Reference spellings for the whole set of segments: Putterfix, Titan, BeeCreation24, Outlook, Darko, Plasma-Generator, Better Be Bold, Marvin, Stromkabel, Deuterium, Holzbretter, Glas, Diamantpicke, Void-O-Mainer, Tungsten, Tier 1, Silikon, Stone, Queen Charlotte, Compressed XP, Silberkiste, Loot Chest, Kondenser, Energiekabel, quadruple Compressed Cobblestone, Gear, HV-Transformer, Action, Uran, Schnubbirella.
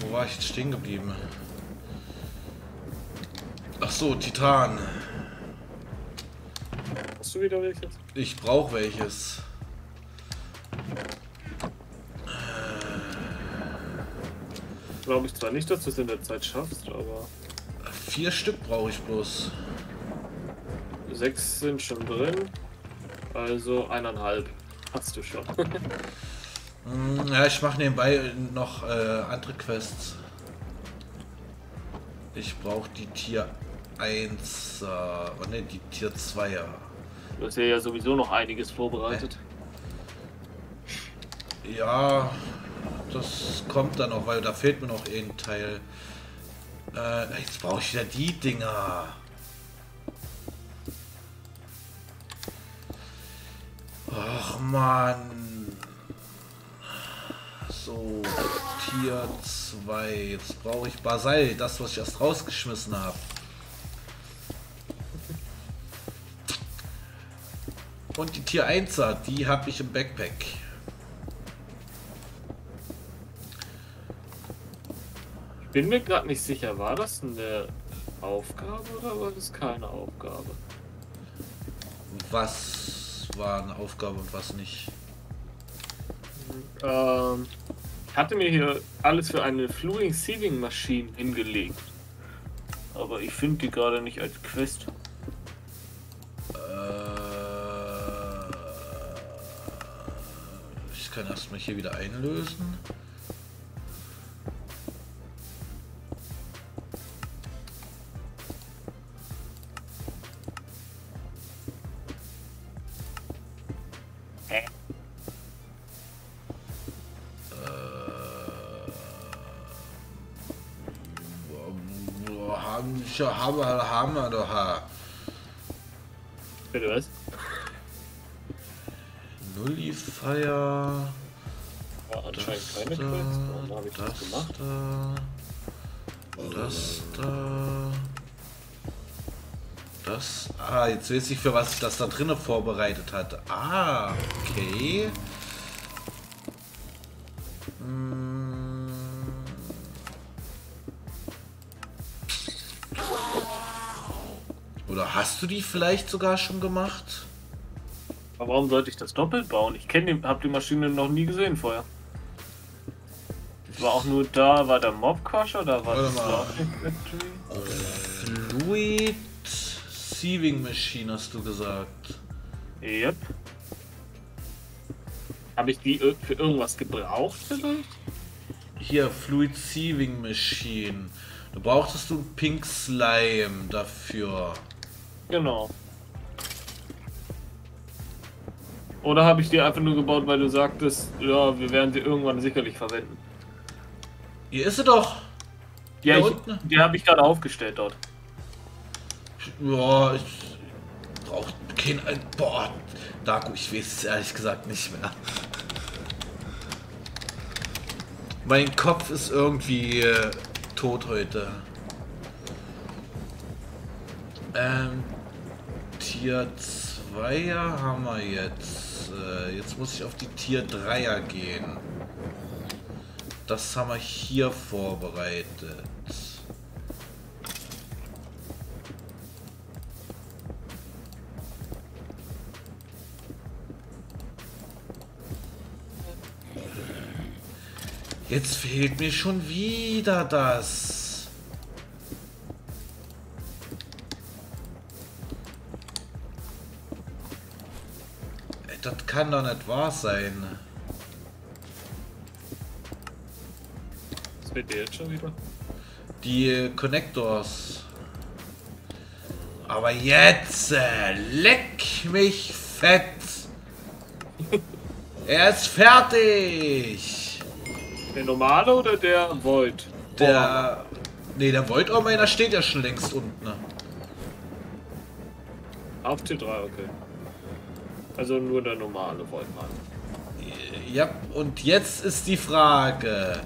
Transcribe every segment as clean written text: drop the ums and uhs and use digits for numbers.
Wo war ich jetzt stehen geblieben? Ach so, Titan. Hast du wieder welches? Ich brauche welches. Glaube ich zwar nicht, dass du es in der Zeit schaffst, aber... 4 Stück brauche ich bloß. 6 sind schon drin, also 1,5 hast du schon. Ja, ich mache nebenbei noch andere Quests. Ich brauche die Tier 1, oh ne, die Tier 2er. Du hast ja sowieso noch einiges vorbereitet. Ja, das kommt dann noch, weil da fehlt mir noch ein Teil. Jetzt brauche ich wieder die Dinger. Ach man. So, Tier 2. Jetzt brauche ich Basalt, das, was ich erst rausgeschmissen habe. Und die Tier 1er, die habe ich im Backpack. Ich bin mir gerade nicht sicher, war das eine Aufgabe oder war das keine Aufgabe? Was war eine Aufgabe und was nicht? Ich hatte mir hier alles für eine Fluid Sieving Machine hingelegt, aber ich finde die gerade nicht als Quest. Ich kann erstmal hier wieder einlösen. Hammer doch. Bitte was? 0-Modifier. War anscheinend keine Quest. Warum habe ich das gemacht? Das. Ah, jetzt weiß ich, für was ich das da drinnen vorbereitet hatte. Ah, okay. Hast du die vielleicht sogar schon gemacht? Aber warum sollte ich das doppelt bauen? Ich habe die Maschine noch nie gesehen vorher. War auch nur da, war der Mobcrusher oder war das Fluid Sieving Machine, hast du gesagt? Yep. Habe ich die für irgendwas gebraucht vielleicht? Hier, Fluid Sieving Machine. Da brauchtest du ein Pink Slime dafür. Genau. Oder habe ich die einfach nur gebaut, weil du sagtest, ja, wir werden sie irgendwann sicherlich verwenden. Hier ist sie doch. Ja, die habe ich gerade aufgestellt dort. Ja, ich brauche kein... Boah, Darko, ich weiß es ehrlich gesagt nicht mehr. Mein Kopf ist irgendwie... tot heute. Tier 2er haben wir jetzt. Jetzt muss ich auf die Tier 3er gehen. Das haben wir hier vorbereitet. Jetzt fehlt mir schon wieder das. Das kann doch nicht wahr sein. Was fehlt dir jetzt schon wieder? Die Connectors. Aber jetzt leck mich fett. Er ist fertig. Der normale oder der Void? Der... Ne, der Void-O-Mainer steht ja schon längst unten. Ne? Auf Tier 3, okay. Also nur der normale Void-Mainer. Ja, und jetzt ist die Frage...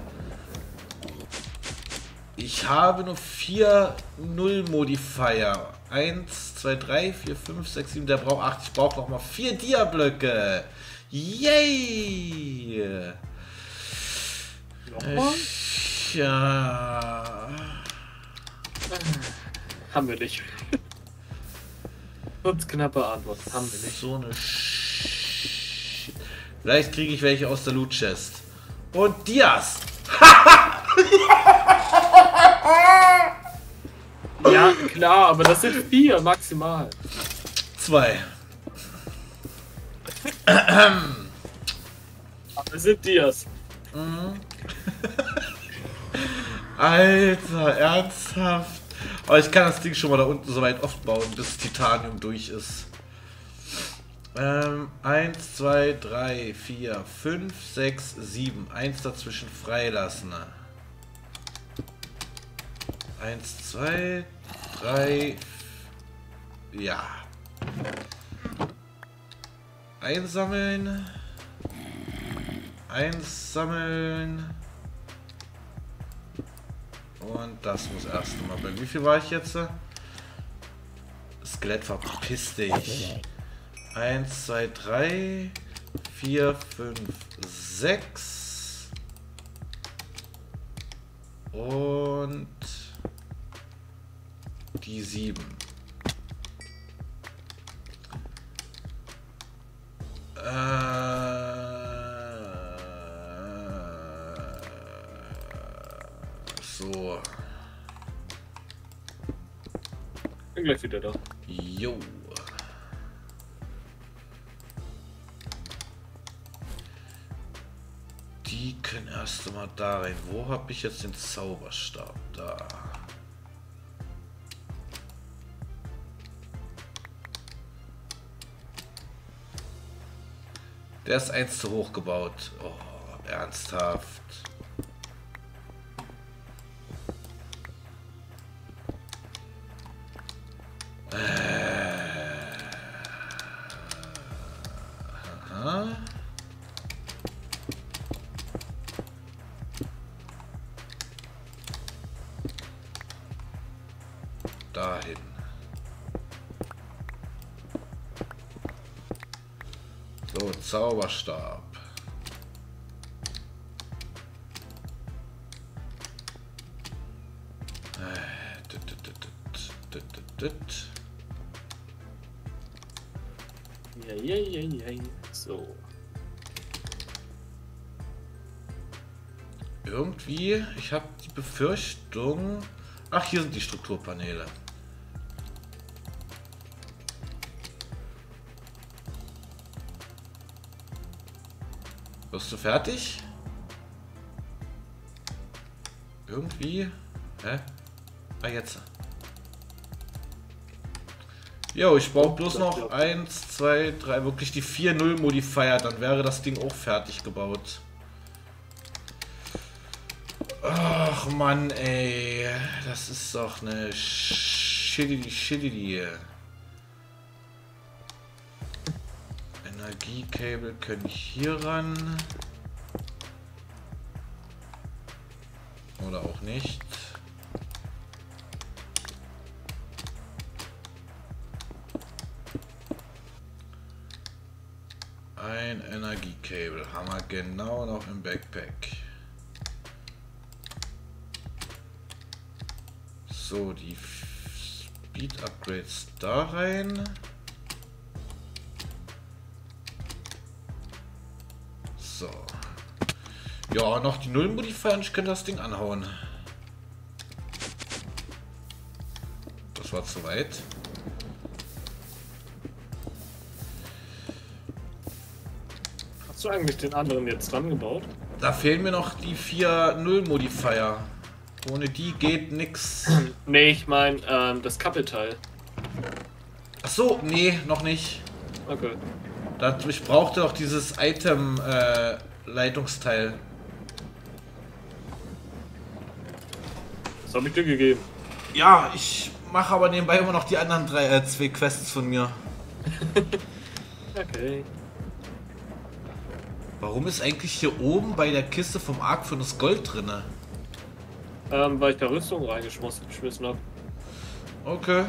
Ich habe nur 4 0-Modifier. 1, 2, 3, 4, 5, 6, 7, der braucht 8. Ich brauche nochmal 4 Diablöcke. Yay! Nochmal? Ja. Haben wir nicht. Kurz knappe Antwort. Haben wir nicht. So eine Shit. Vielleicht kriege ich welche aus der Loot Chest. Und Dias! Ja, klar, aber das sind 4 maximal. 2. Aber es sind Dias. Mhm. Alter, ernsthaft. Aber ich kann das Ding schon mal da unten so weit aufbauen, bis Titanium durch ist. 1, 2, 3, 4, 5, 6, 7. 1 dazwischen freilassen. 1, 2, 3, ja. Einsammeln. Einsammeln. Und das muss erst nochmal bleiben. Wie viel war ich jetzt? Skelett, verpiss dich. 1, 2, 3, 4, 5, 6. Und die 7. So. Bin gleich wieder da. Jo. Die können erst einmal da rein. Wo habe ich jetzt den Zauberstab? Da. Der ist 1 zu hoch gebaut. Oh, ernsthaft. Dahin. So, Zauberstab. Ja, ja, ja, ja. So. Irgendwie, ich habe die Befürchtung. Ach, hier sind die Strukturpaneele. Bist du fertig? Irgendwie. Hä? Ah, jetzt. Jo, ich brauche bloß noch 1, 2, 3, wirklich die 4 0-Modifier, dann wäre das Ding auch fertig gebaut. Ach Mann, ey. Das ist doch eine Shitty. Energiekabel können hier ran. Oder auch nicht. Ein Energiekabel haben wir genau noch im Backpack. So, die Speed-Upgrades da rein. So. Ja, noch die 0-Modifier, ich könnte das Ding anhauen. Das war zu weit. Hast du eigentlich den anderen jetzt dran gebaut? Da fehlen mir noch die 4 0-Modifier. Ohne die geht nix. Nee, ich meine, das Kappelteil. Ach so, nee, noch nicht. Okay. Ich brauchte doch dieses Item Leitungsteil. Das habe ich dir gegeben. Ja, ich mache aber nebenbei immer noch die anderen 2 Quests von mir. Okay. Warum ist eigentlich hier oben bei der Kiste vom Ark für das Gold drinne? weil ich da Rüstung reingeschmissen habe. Okay.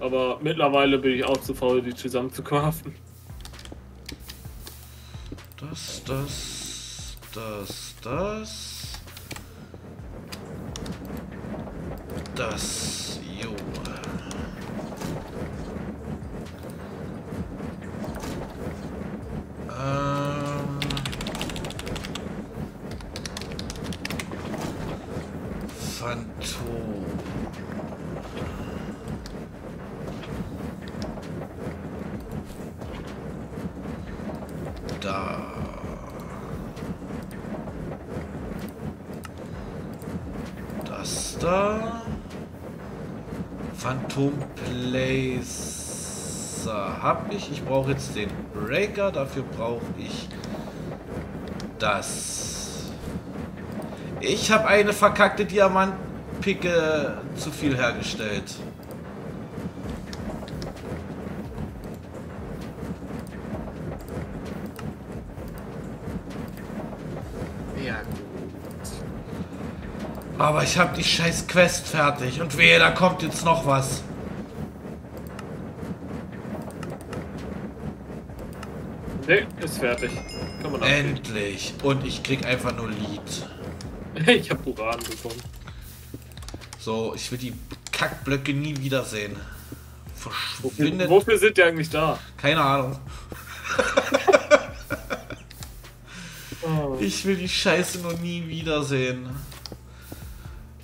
Aber mittlerweile bin ich auch zu faul, die zusammen zu craften. Das, jo. Phantom. Da. Das da. Phantom Placer hab ich. Ich brauche jetzt den Breaker. Dafür brauche ich das. Ich habe eine verkackte Diamantpicke zu viel hergestellt. Aber ich habe die scheiß Quest fertig und wehe, da kommt jetzt noch was. Nee, ist fertig. Kann man endlich. Und ich krieg einfach nur Lead. Ich habe Uran bekommen. So, ich will die Kackblöcke nie wiedersehen. Verschwindet. Wofür sind die eigentlich da? Keine Ahnung. Oh. Ich will die Scheiße nur nie wiedersehen.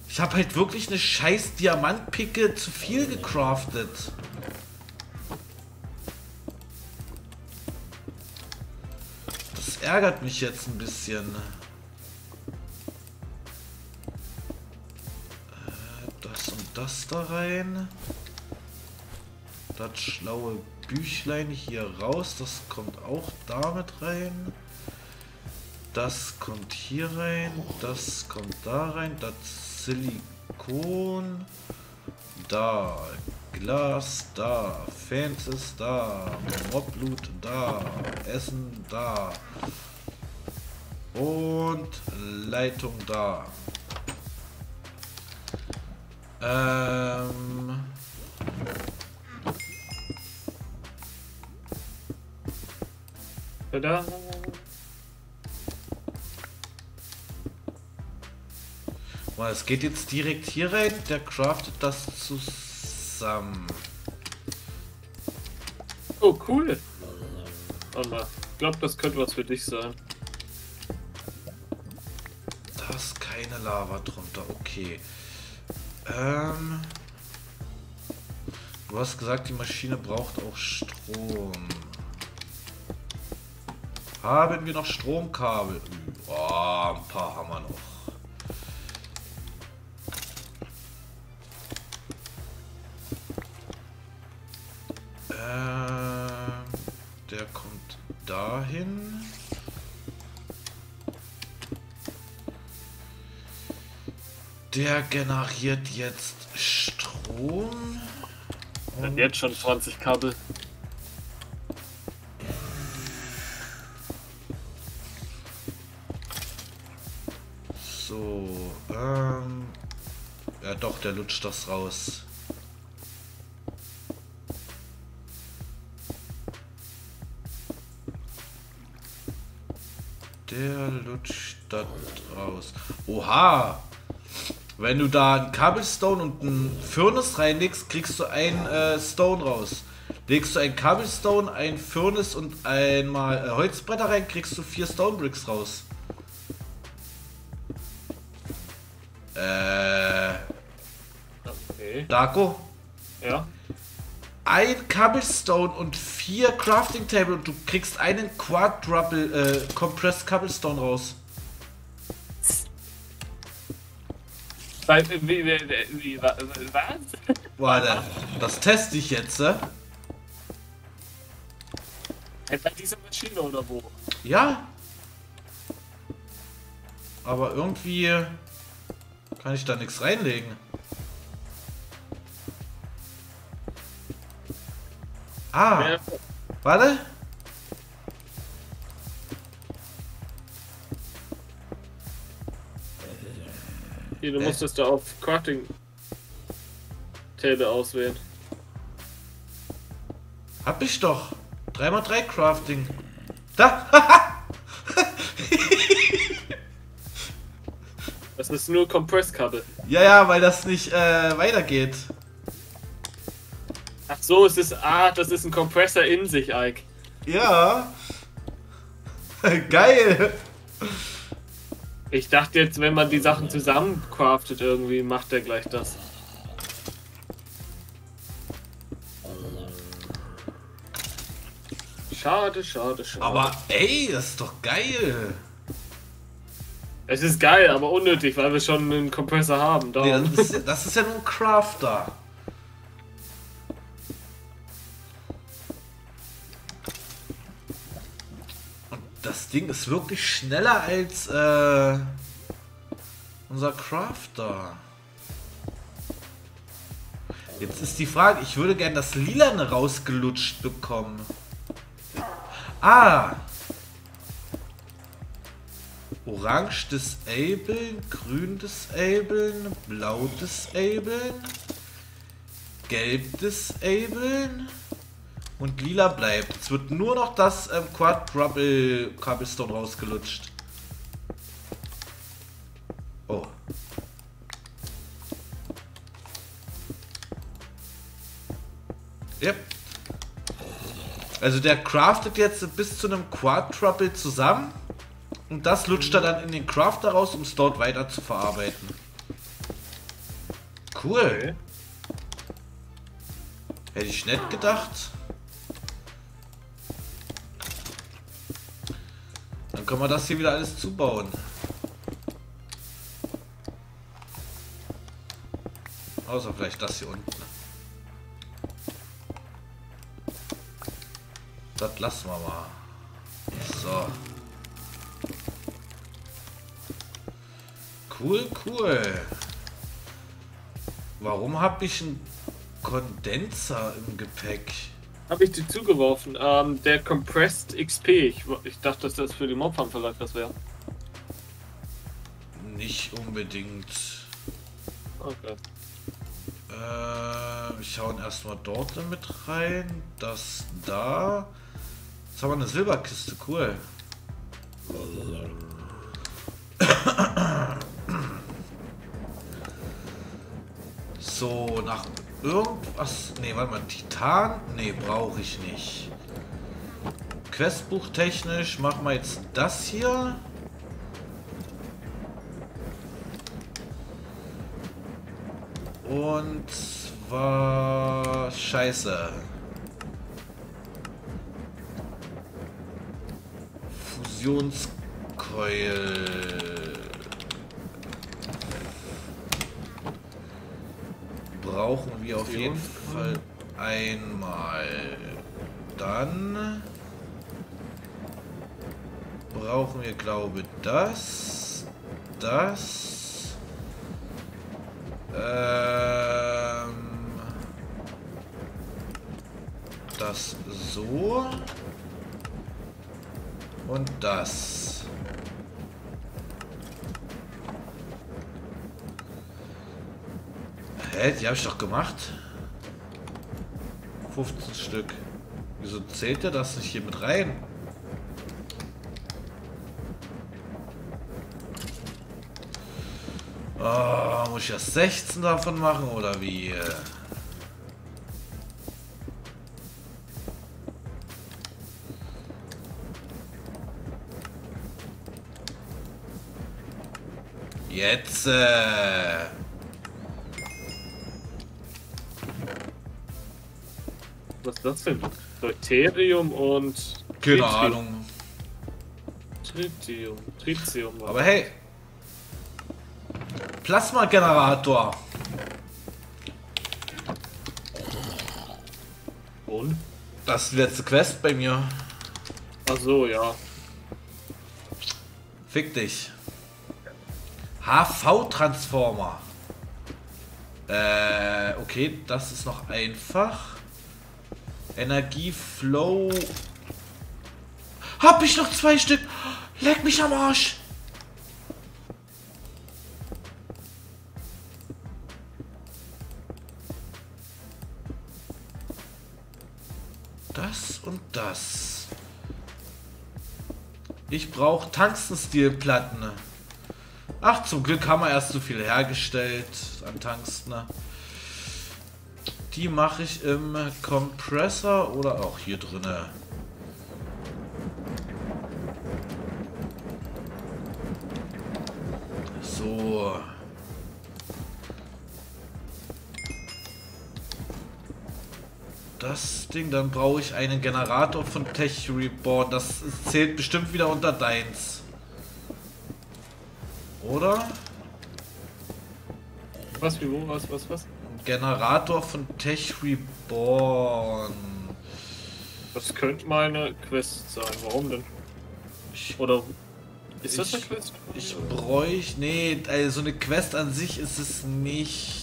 Ich habe halt wirklich eine scheiß Diamantpicke zu viel gecraftet. Das ärgert mich jetzt ein bisschen. Das und das da rein. Das schlaue Büchlein hier raus. Das kommt auch damit rein. Das kommt hier rein. Das kommt da rein. Das Silikon, da, Glas, da, Fences, da, Mobblut, da, Essen, da und Leitung, da. Tada. Es geht jetzt direkt hier rein, der craftet das zusammen. Oh cool! Warte mal, ich glaube, das könnte was für dich sein. Da ist keine Lava drunter, okay. Du hast gesagt, die Maschine braucht auch Strom. Haben wir noch Stromkabel? Oh, ein paar haben wir noch. Der kommt dahin. Der generiert jetzt Strom. Und jetzt schon 20 Kabel. So, ja doch, der lutscht das raus. Der lutscht das raus. Oha! Wenn du da einen Cobblestone und einen Furnace reinlegst, kriegst du einen Stone raus. Legst du einen Cobblestone, einen Furnace und einmal Holzbretter rein, kriegst du 4 Stonebricks raus. Okay. Darko? Ja? Ein Cobblestone und 4 Crafting Table und du kriegst einen quadruple Compressed Cobblestone raus. Was? Warte, das teste ich jetzt, Etwa diese Maschine oder wo? Ja. Aber irgendwie kann ich da nichts reinlegen. Ah, ja. Warte. Hier, du musstest da auf Crafting Table auswählen. Hab ich doch. 3x3 Crafting. Da! Das ist nur Compressed-Kabel. Ja, ja, weil das nicht weitergeht. Ach so, es ist. Ah, das ist ein Kompressor in sich, Ike. Ja. Geil! Ich dachte jetzt, wenn man die Sachen zusammen craftet, irgendwie macht er gleich das. Schade, schade, schade. Aber ey, das ist doch geil! Es ist geil, aber unnötig, weil wir schon einen Kompressor haben. Nee, das ist ja nur ein Crafter. Und das Ding ist wirklich schneller als unser Crafter. Jetzt ist die Frage, ich würde gerne das Lilane rausgelutscht bekommen. Ah! Orange disablen, grün disablen, blau disablen, gelb disablen und lila bleibt. Es wird nur noch das quadruple Cobblestone rausgelutscht. Oh. Yep. Also der craftet jetzt bis zu einem quadruple zusammen. Und das lutscht er dann in den Crafter raus, um es dort weiter zu verarbeiten. Cool. Hätte ich nicht gedacht. Dann können wir das hier wieder alles zubauen. Außer vielleicht das hier unten. Das lassen wir mal. So. Cool, cool. Warum habe ich einen Kondenser im Gepäck? Habe ich dir zugeworfen. Der Compressed XP. Ich dachte, dass das für die Mobfarm vielleicht was wäre. Nicht unbedingt. Okay. Ich schaue erstmal dort mit rein. Das da. Jetzt haben wir eine Silberkiste. Cool. So, nach irgendwas... Ne, warte mal, Titan? Ne, brauche ich nicht. Questbuch technisch machen wir jetzt das hier. Und zwar... Scheiße. Fusionskeul... Brauchen wir auf jeden Fall einmal. Dann brauchen wir, glaube ich, das. Das so. Und das. Hä, die habe ich doch gemacht. 15 Stück. Wieso zählt der das nicht hier mit rein? Oh, muss ich ja 16 davon machen oder wie? Jetzt. Was ist das denn? Deuterium und... Keine Ahnung. Tritium. Aber hey! Plasma-Generator! Und? Das ist die letzte Quest bei mir. Ach so, ja. Fick dich. HV-Transformer. Okay, das ist noch einfach. Energieflow. Hab ich noch 2 Stück? Leck mich am Arsch! das und das. Ich brauche Tungsten-Stil-Platten. Ach, zum Glück haben wir erst so viel hergestellt an Tungsten. Die mache ich im Kompressor oder auch hier drinne. So. Das Ding, dann brauche ich einen Generator von Tech Report. Das zählt bestimmt wieder unter deins. Oder? Was, wie, wo, was? Generator von Tech Reborn. Das könnte meine Quest sein. Warum denn? Oder ist das eine Quest? Ich bräuchte... Nee, also eine Quest an sich ist es nicht.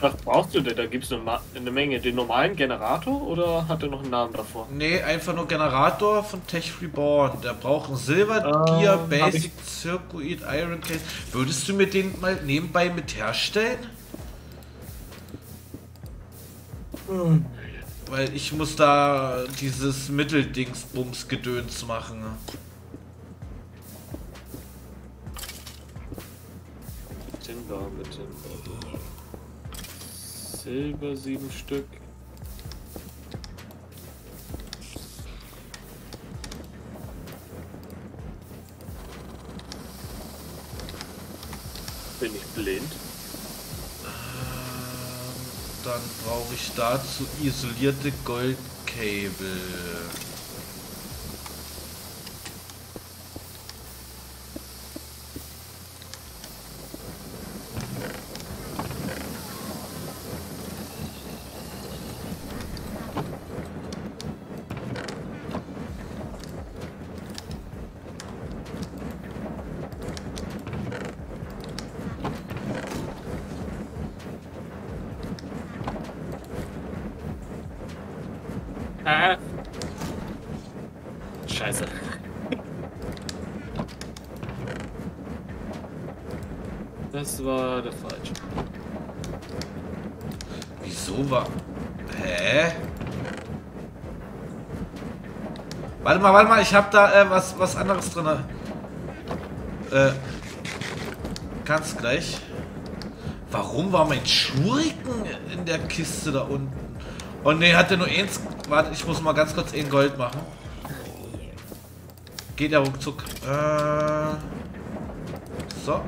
Was brauchst du denn? Da gibt es eine Menge. Den normalen Generator oder hat er noch einen Namen davor? Nee, einfach nur Generator von Tech Reborn. Der braucht ein Silber Gear, Basic Circuit, Iron Case. Würdest du mir den mal nebenbei mit herstellen? Hm. Weil ich muss da dieses Mitteldingsbums-Gedöns machen. Mit dem Silber 7 Stück. Bin ich blind? Dann brauche ich dazu isolierte Goldkabel. Scheiße. Das war der falsche. Wieso war... Hä? Warte mal, ich hab da was anderes drin. Ganz gleich. Warum war mein Shuriken in der Kiste da unten? Oh ne, hat der nur eins... Warte, ich muss mal ganz kurz ein Gold machen. Geht ja ruckzuck. So.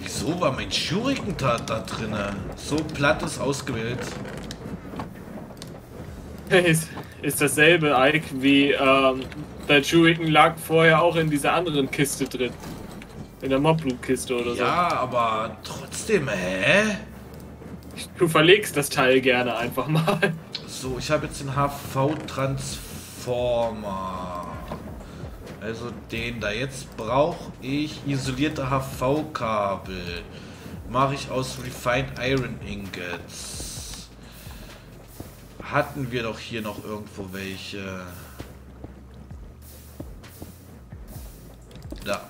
Wieso war mein Shuriken da drinne? So platt ist ausgewählt. Ist dasselbe Ike wie der Shuriken lag vorher auch in dieser anderen Kiste drin. In der Mobloop-Kiste oder so. Ja, aber trotzdem, hä? Du verlegst das Teil gerne einfach mal. So, ich habe jetzt den HV-Transformer. Also den da. Jetzt brauche ich isolierte HV-Kabel. Mache ich aus Refined Iron Ingots. Hatten wir doch hier noch irgendwo welche. Da.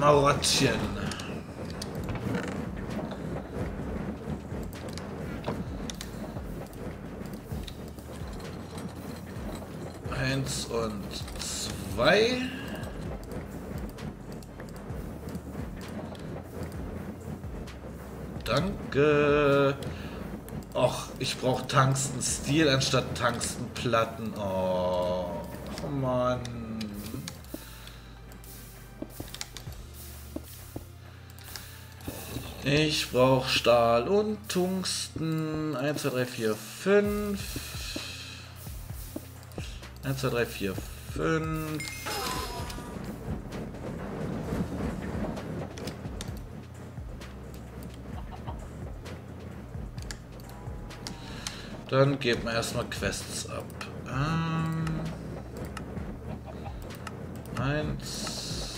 Mauerchen. Eins und zwei. Danke. Och, ich brauche Tungsten-Stil anstatt Tungsten-Platten. Oh, Mann. Ich brauche Stahl und Tungsten. 1, 2, 3, 4, 5. 1, 2, 3, 4, 5. Dann geben wir erstmal Quests ab. 1,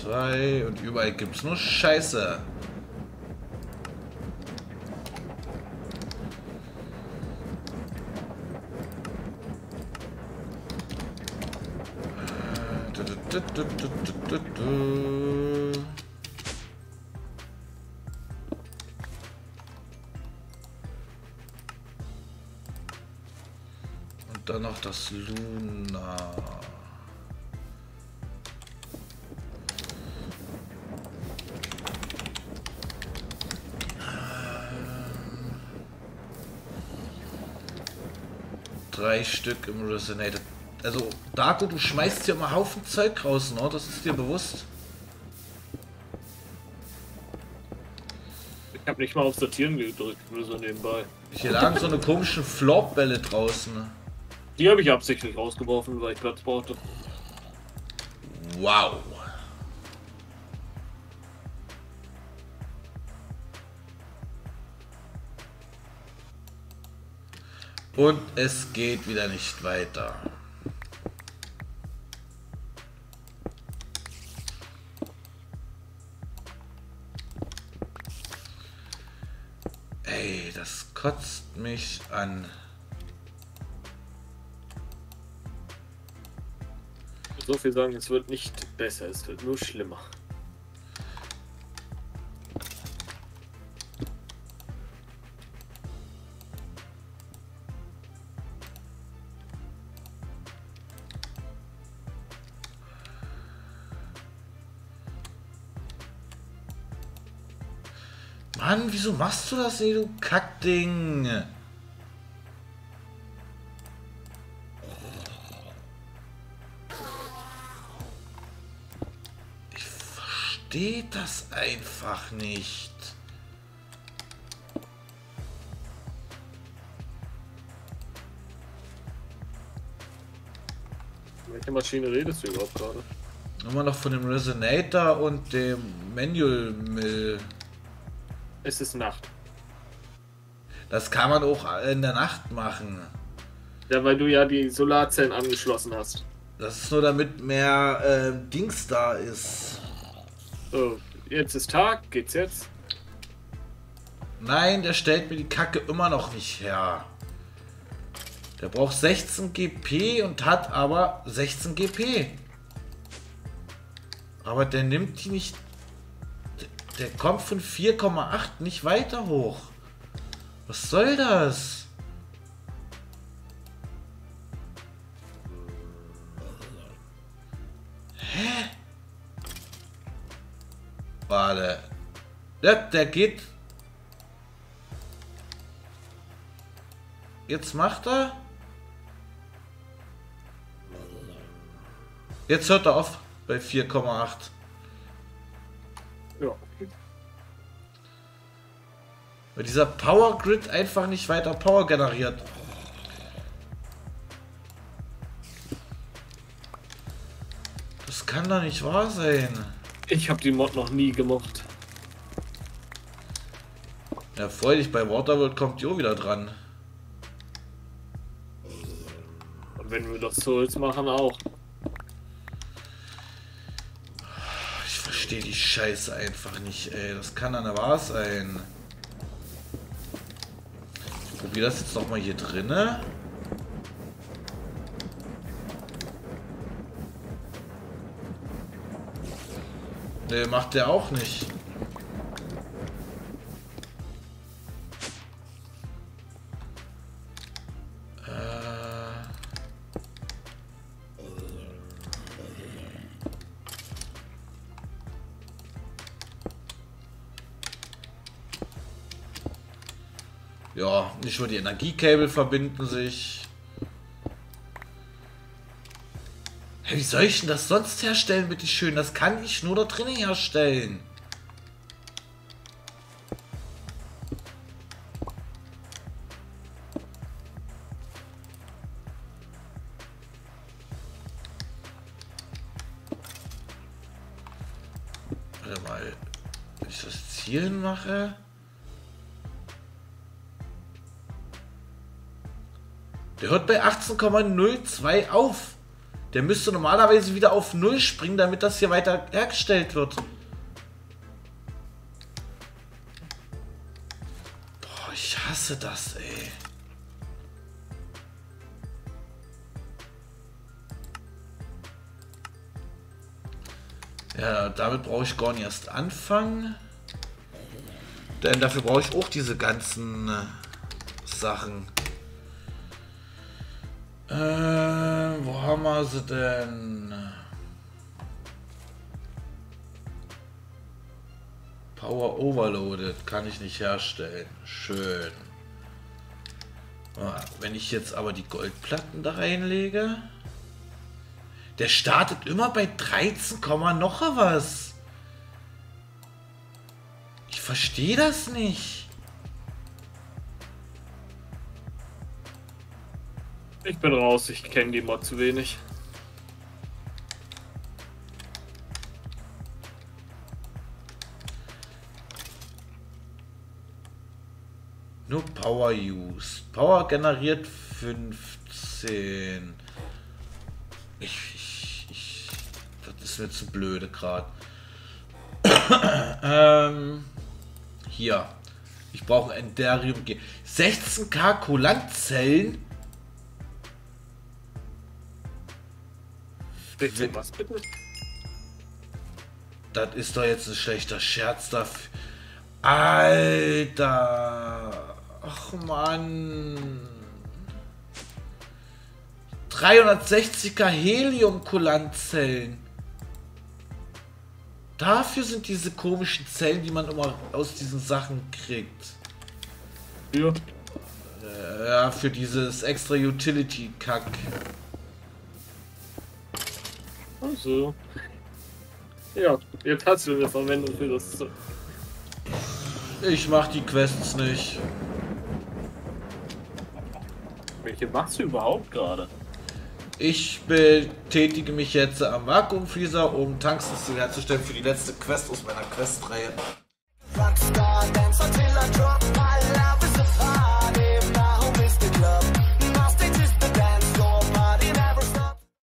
2 und überall gibt es nur Scheiße. Und dann noch das Luna. Drei Stück im Resonator. Also, Darko, du schmeißt hier immer Haufen Zeug raus, ne? Das ist dir bewusst. Ich habe nicht mal auf Sortieren gedrückt, nur so nebenbei. Hier lagen so eine komischen Flop-Bälle draußen. Die habe ich absichtlich rausgeworfen, weil ich Platz brauchte. Wow. Und es geht wieder nicht weiter. Ey, das kotzt mich an. Ich würde so viel sagen, es wird nicht besser, es wird nur schlimmer. Mann, wieso machst du das nicht, du Kackding? Ich verstehe das einfach nicht. Welche Maschine redest du überhaupt gerade? Immer noch von dem Resonator und dem Manual Mill. Es ist Nacht. Das kann man auch in der Nacht machen. Ja, weil du ja die Solarzellen angeschlossen hast. Das ist nur damit mehr Dings da ist. So, jetzt ist Tag, geht's jetzt? Nein, der stellt mir die Kacke immer noch nicht her. Der braucht 16 GP und hat aber 16 GP. Aber der nimmt die nicht. Der kommt von 4,8 nicht weiter hoch. Was soll das? Hä? Warte. Ja, der geht. Jetzt macht er. Jetzt hört er auf bei 4,8. Ja. Weil dieser Power Grid einfach nicht weiter Power generiert. Das kann doch nicht wahr sein. Ich habe die Mod noch nie gemocht. Ja, freu dich, bei Waterworld kommt die auch wieder dran. Und wenn wir das Souls machen, auch. Ich verstehe die Scheiße einfach nicht, ey. Das kann doch nicht wahr sein. Probier das jetzt nochmal hier drinne. Ne, macht der auch nicht. Ja, nicht nur die Energiekabel verbinden sich. Hey, wie soll ich denn das sonst herstellen, bitte schön? Das kann ich nur da drinnen herstellen. Warte mal, wenn ich das Zielen mache. Der hört bei 18,02 auf. Der müsste normalerweise wieder auf 0 springen, damit das hier weiter hergestellt wird. Boah, ich hasse das, ey. Ja, damit brauche ich gar nicht erst anfangen. Denn dafür brauche ich auch diese ganzen Sachen. Wo haben wir sie denn? Power Overloaded kann ich nicht herstellen. Schön. Wenn ich jetzt aber die Goldplatten da reinlege. Der startet immer bei 13, noch was. Ich verstehe das nicht. Ich bin raus, ich kenne die Mod zu wenig. Nur Power Use. Power generiert 15. Das ist mir zu blöde gerade. Hier. Ich brauche ein Enderium. 16.000 Kulantzellen. 16 was bitte? Das ist doch jetzt ein schlechter Scherz dafür. Alter. Ach Mann. 360er Helium-Kulantzellen. Dafür sind diese komischen Zellen, die man immer aus diesen Sachen kriegt. Ja. Ja, für dieses extra Utility-Kack. Also. Ja, jetzt hast du eine Verwendung für das. Ich mach die Quests nicht. Welche machst du überhaupt gerade? Ich betätige mich jetzt am Vakuumfließer, um Tungsten herzustellen für die letzte Quest aus meiner Questreihe.